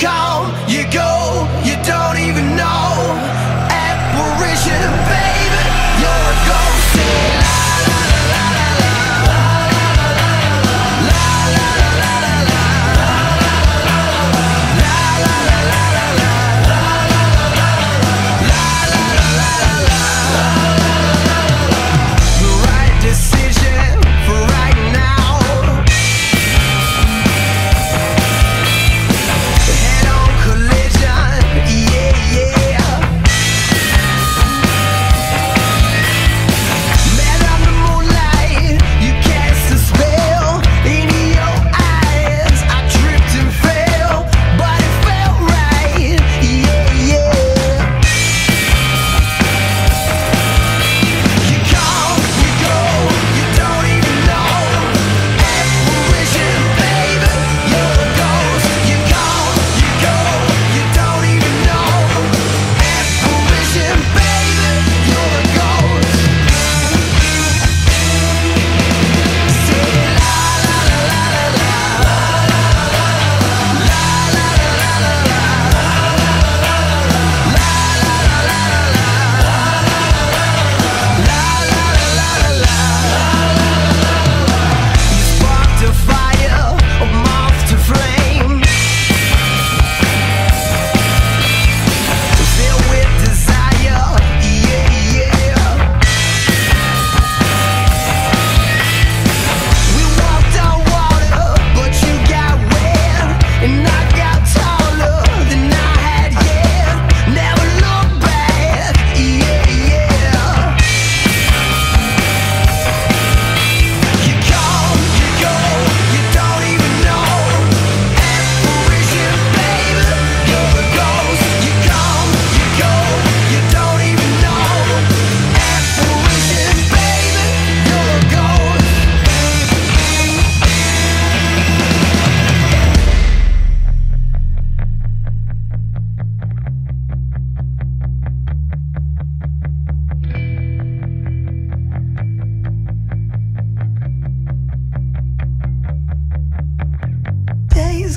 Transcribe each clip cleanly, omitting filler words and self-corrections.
come, you go, you don't even know. Apparition, baby, you're a ghost in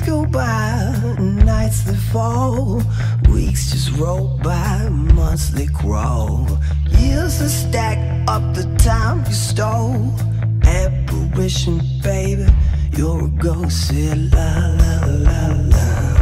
go by, nights that fall, weeks just roll by, months they crawl, years that stack up the time you stole. Apparition, baby, you're a ghost. Say la la la la.